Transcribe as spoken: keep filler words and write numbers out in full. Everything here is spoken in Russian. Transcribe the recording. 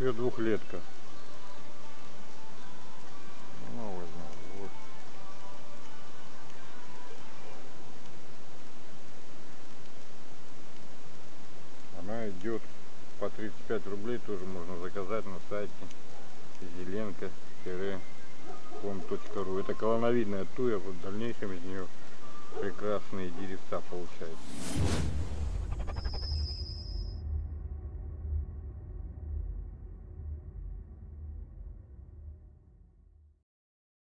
ее двухлетка. Ну, возьмем. Вот. Она идет по тридцать пять рублей, тоже можно заказать на сайте зеленка точка ком точка ру. Это колоновидная туя, вот в дальнейшем из нее прекрасные деревца получаются.